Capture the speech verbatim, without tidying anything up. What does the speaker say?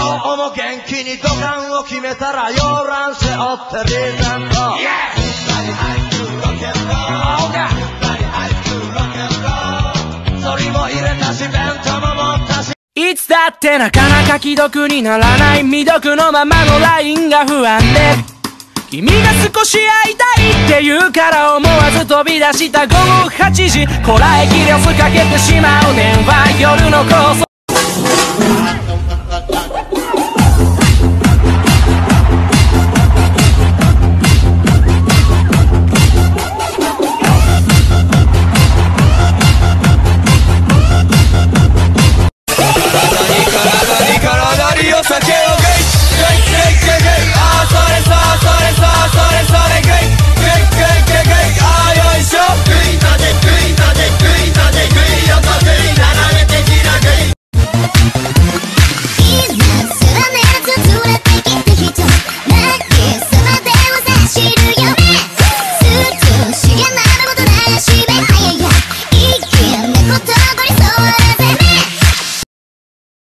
よ、おも元気に土管を決めたら洋乱背負ってリーダンド、イエスバリハイクロケンローオーケーバリハイクロケンロー、それも入れたし弁当も持ったし、いつだってなかなか既読にならない未読のままのラインが不安で、君が少し会いたいって言うから思わず飛び出した午後はちじ、こらえきれをすかけてしまう電話、夜の高速